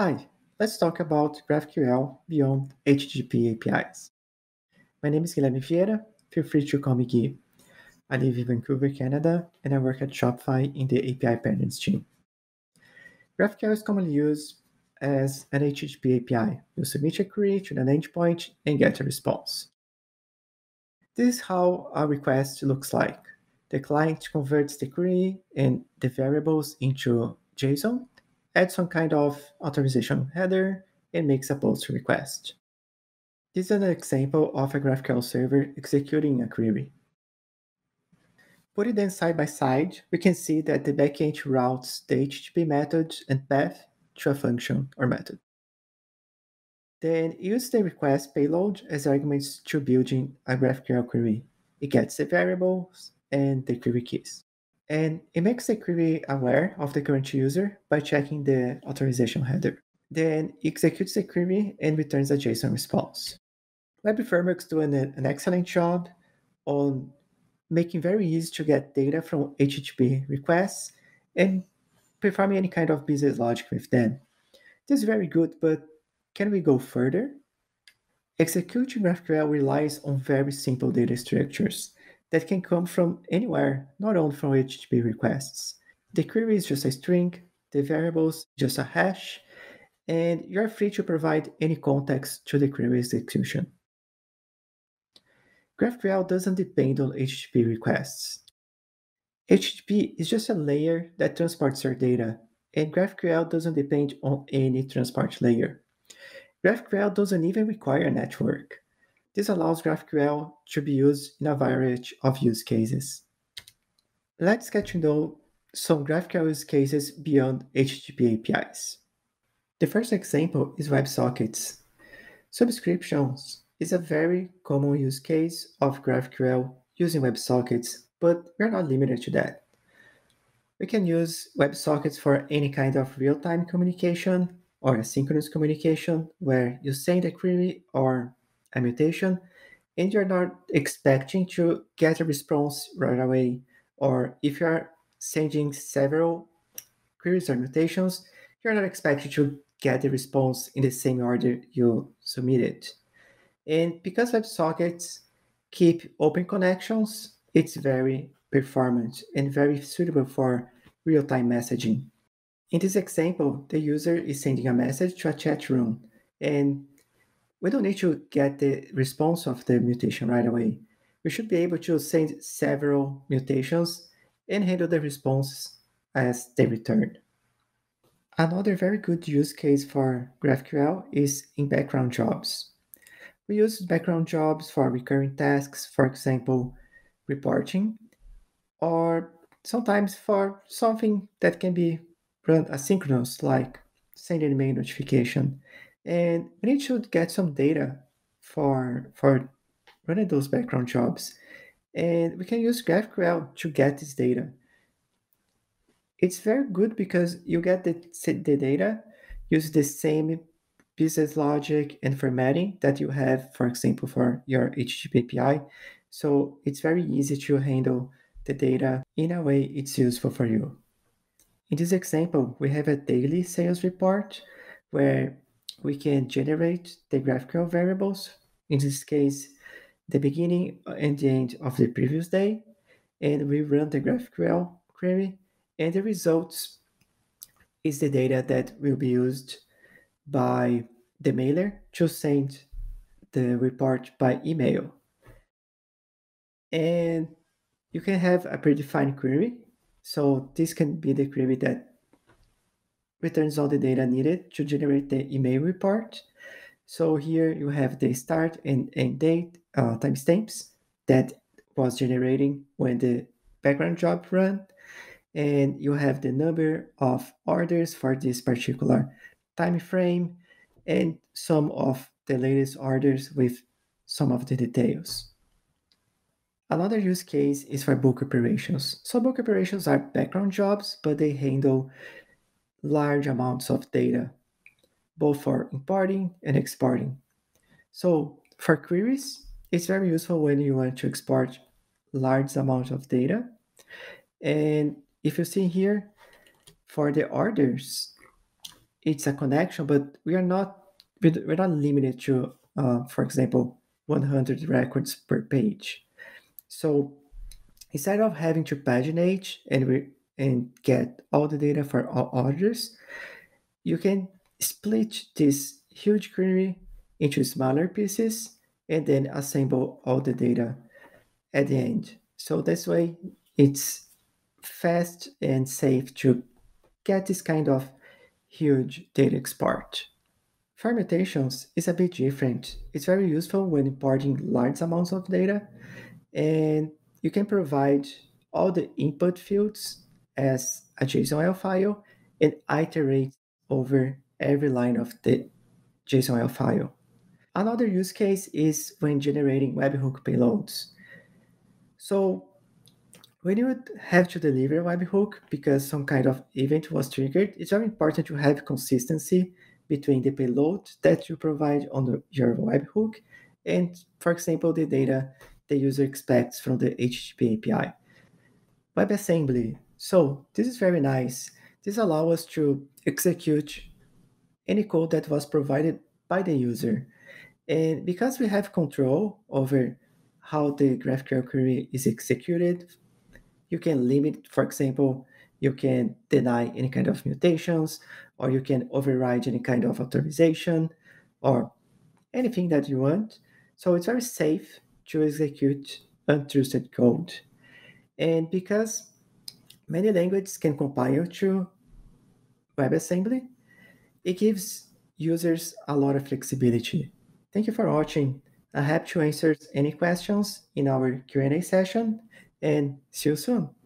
Hi, let's talk about GraphQL beyond HTTP APIs. My name is Guilherme Vieira. Feel free to call me Gui. I live in Vancouver, Canada, and I work at Shopify in the API Parents team. GraphQL is commonly used as an HTTP API. You submit a query to an endpoint and get a response. This is how a request looks like. The client converts the query and the variables into JSON, add some kind of authorization header, and makes a POST request. This is an example of a GraphQL server executing a query. Putting them side by side, we can see that the backend routes the HTTP method and path to a function or method. Then use the request payload as arguments to building a GraphQL query. It gets the variables and the query keys. And it makes the query aware of the current user by checking the authorization header. Then it executes the query and returns a JSON response. Web Frameworks do an excellent job on making very easy to get data from HTTP requests and performing any kind of business logic with them. This is very good, but can we go further? Executing GraphQL relies on very simple data structures that can come from anywhere, not only from HTTP requests. The query is just a string, the variables just a hash, and you're free to provide any context to the query execution. GraphQL doesn't depend on HTTP requests. HTTP is just a layer that transports your data, and GraphQL doesn't depend on any transport layer. GraphQL doesn't even require a network. This allows GraphQL to be used in a variety of use cases. Let's get to know some GraphQL use cases beyond HTTP APIs. The first example is WebSockets. Subscriptions is a very common use case of GraphQL using WebSockets, but we're not limited to that. We can use WebSockets for any kind of real-time communication or asynchronous communication where you send a query or a mutation, and you're not expecting to get a response right away. Or if you're sending several queries or mutations, you're not expecting to get the response in the same order you submitted. And because WebSockets keep open connections, it's very performant and very suitable for real-time messaging. In this example, the user is sending a message to a chat room, and we don't need to get the response of the mutation right away. We should be able to send several mutations and handle the response as they return. Another very good use case for GraphQL is in background jobs. We use background jobs for recurring tasks, for example, reporting, or sometimes for something that can be run asynchronous, like sending an email notification. And we need to get some data for running those background jobs. And we can use GraphQL to get this data. It's very good because you get the data, use the same business logic and formatting that you have, for example, for your HTTP API. So it's very easy to handle the data in a way it's useful for you. In this example, we have a daily sales report where we can generate the GraphQL variables, in this case, the beginning and the end of the previous day, and we run the GraphQL query, and the results is the data that will be used by the mailer to send the report by email. And you can have a predefined query, so this can be the query that returns all the data needed to generate the email report. So here you have the start and end date timestamps that was generating when the background job ran. And you have the number of orders for this particular time frame and some of the latest orders with some of the details. Another use case is for bulk operations. So bulk operations are background jobs, but they handle large amounts of data, both for importing and exporting. So for queries, it's very useful when you want to export large amounts of data. And if you see here, for the orders, it's a connection, but we're not limited to, for example, 100 records per page. So instead of having to paginate and get all the data for all orders, you can split this huge query into smaller pieces and then assemble all the data at the end. So this way, it's fast and safe to get this kind of huge data export. For mutations, it's a bit different. It's very useful when importing large amounts of data, and you can provide all the input fields as a JSONL file and iterate over every line of the JSONL file. Another use case is when generating webhook payloads. So when you would have to deliver a webhook because some kind of event was triggered, it's very important to have consistency between the payload that you provide on your webhook and, for example, the data the user expects from the HTTP API. WebAssembly. So this is very nice. This allows us to execute any code that was provided by the user. And because we have control over how the GraphQL query is executed, you can limit, for example, you can deny any kind of mutations, or you can override any kind of authorization, or anything that you want. So it's very safe to execute untrusted code. And because many languages can compile to WebAssembly, it gives users a lot of flexibility. Thank you for watching. I'm happy to answer any questions in our Q&A session, and see you soon.